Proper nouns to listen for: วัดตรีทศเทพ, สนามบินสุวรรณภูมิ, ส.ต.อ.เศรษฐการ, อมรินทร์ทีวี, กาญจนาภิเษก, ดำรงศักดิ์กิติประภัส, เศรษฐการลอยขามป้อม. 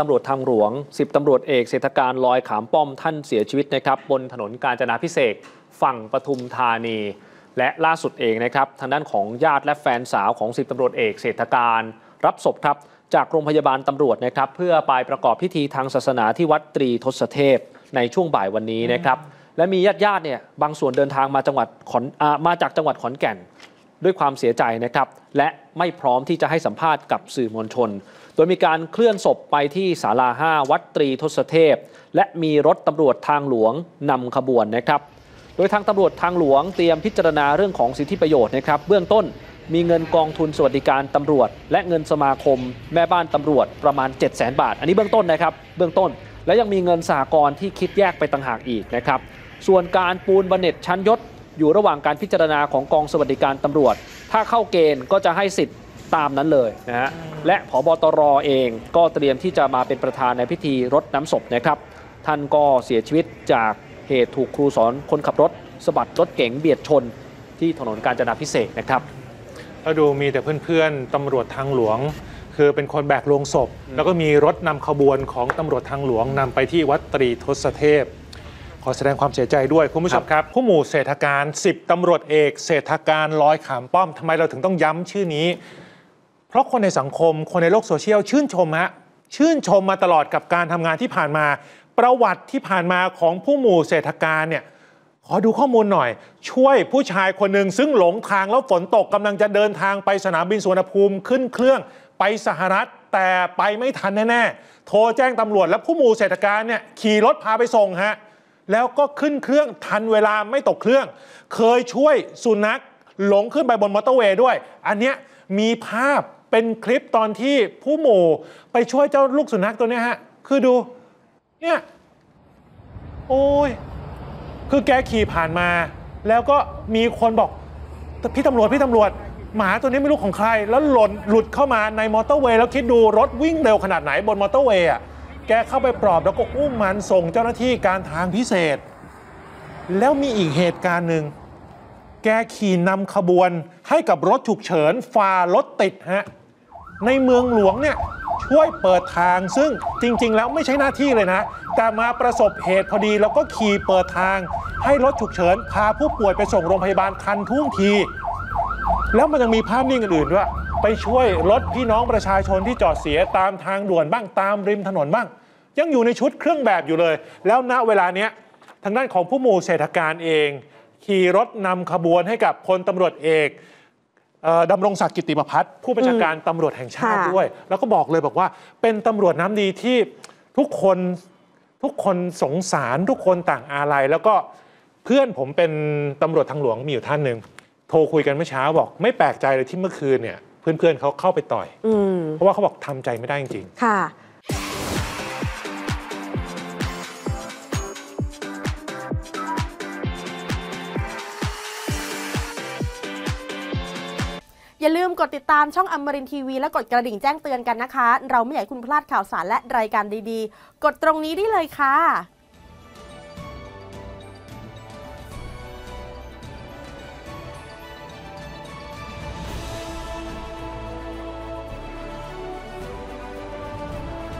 ตำรวจทางหลวง10ตำรวจเอกเศรษฐการลอยขามป้อมท่านเสียชีวิตนะครับบนถนนกาญจนาภิเษกฝั่งปทุมธานีและล่าสุดเองนะครับทางด้านของญาติและแฟนสาวของ10ตำรวจเอกเศรษฐการรับศพครับจากโรงพยาบาลตำรวจนะครับเพื่อไปประกอบพิธีทางศาสนาที่วัดตรีทศเทพในช่วงบ่ายวันนี้นะครับและมีญาติเนี่ยบางส่วนเดินทางมาจากจังหวัดขอนแก่นด้วยความเสียใจนะครับและไม่พร้อมที่จะให้สัมภาษณ์กับสื่อมวลชนโดยมีการเคลื่อนศพไปที่ศาลา5วัดตรีทศเทพและมีรถตำรวจทางหลวงนำขบวนนะครับโดยทางตำรวจทางหลวงเตรียมพิจารณาเรื่องของสิทธิประโยชน์นะครับเบื้องต้นมีเงินกองทุนสวัสดิการตำรวจและเงินสมาคมแม่บ้านตำรวจประมาณ 700,000 บาทอันนี้เบื้องต้นนะครับเบื้องต้นและยังมีเงินสหกรณ์ที่คิดแยกไปต่างหากอีกนะครับส่วนการปูนบำเหน็จชั้นยศอยู่ระหว่างการพิจารณาของกองสวัสดิการตำรวจถ้าเข้าเกณฑ์ก็จะให้สิทธิ์ตามนั้นเลยนะฮะและผบ.ตร.เองก็เตรียมที่จะมาเป็นประธานในพิธีรดน้ำศพนะครับท่านก็เสียชีวิตจากเหตุถูกครูสอนคนขับรถสะบัดรถเก๋งเบียดชนที่ถนนกาญจนาภิเษกนะครับแล้วดูมีแต่เพื่อนๆตำรวจทางหลวงคือเป็นคนแบกโลงศพแล้วก็มีรถนำขบวนของตำรวจทางหลวงนำไปที่วัดตรีทศเทพขอแสดงความเสียใจด้วยคุณผู้ชมครับผู้หมู่เศรษฐการ10ตำรวจเอกเศรษฐการลอยขามป้อมทำไมเราถึงต้องย้ำชื่อนี้เพราะคนในสังคมคนในโลกโซเชียลชื่นชมมาตลอดกับการทำงานที่ผ่านมาประวัติที่ผ่านมาของผู้หมู่เศรษฐการเนี่ยขอดูข้อมูลหน่อยช่วยผู้ชายคนหนึ่งซึ่งหลงทางแล้วฝนตกกำลังจะเดินทางไปสนามบินสุวรรณภูมิขึ้นเครื่องไปสหรัฐแต่ไปไม่ทันแน่ๆโทรแจ้งตำรวจและผู้หมู่เศรษฐการเนี่ยขี่รถพาไปส่งฮะแล้วก็ขึ้นเครื่องทันเวลาไม่ตกเครื่องเคยช่วยสุนัขหลงขึ้นไปบนมอเตอร์เวย์ด้วยอันเนี้ยมีภาพเป็นคลิปตอนที่ผู้หมู่ไปช่วยเจ้าลูกสุนัขตัวนี้ฮะคือดูเนี่ยโอ้ยคือแกขี่ผ่านมาแล้วก็มีคนบอกพี่ตำรวจหมาตัวนี้ไม่รู้ของใครแล้วหลุดเข้ามาในมอเตอร์เวย์แล้วคิดดูรถวิ่งเร็วขนาดไหนบนมอเตอร์เวย์อ่ะแกเข้าไปปลอบแล้วก็อุ้มมันส่งเจ้าหน้าที่การทางพิเศษแล้วมีอีกเหตุการณ์หนึ่งแกขี่นำขบวนให้กับรถฉุกเฉินฝ่ารถติดฮะในเมืองหลวงเนี่ยช่วยเปิดทางซึ่งจริงๆแล้วไม่ใช่หน้าที่เลยนะแต่มาประสบเหตุพอดีแล้วก็ขี่เปิดทางให้รถฉุกเฉินพาผู้ป่วยไปส่งโรงพยาบาลทันท่วงทีแล้วมันยังมีภาพนิ่งอื่นๆด้วยไปช่วยรถพี่น้องประชาชนที่จอดเสียตามทางด่วนบ้างตามริมถนนบ้างยังอยู่ในชุดเครื่องแบบอยู่เลยแล้วณเวลาเนี้ยทางด้านของผู้หมู่เศรษฐการเองขี่รถนำขบวนให้กับพลตำรวจเอกดำรงศักดิ์กิติประภัสผู้บัญชาการตำรวจแห่งชาติด้วยแล้วก็บอกเลยบอกว่าเป็นตำรวจน้ำดีที่ทุกคนสงสารทุกคนต่างอาลัยแล้วก็เพื่อนผมเป็นตำรวจทางหลวงมีอยู่ท่านหนึ่งโทรคุยกันเมื่อเช้าบอกไม่แปลกใจเลยที่เมื่อคืนเนี่ยเพื่อนเขาเข้าไปต่อยเพราะว่าเขาบอกทำใจไม่ได้จริงๆค่ะอย่าลืมกดติดตามช่องอมรินทร์ทีวีและกดกระดิ่งแจ้งเตือนกันนะคะเราไม่อยากให้คุณพลาดข่าวสารและรายการดีๆกดตรงนี้ได้เลยค่ะ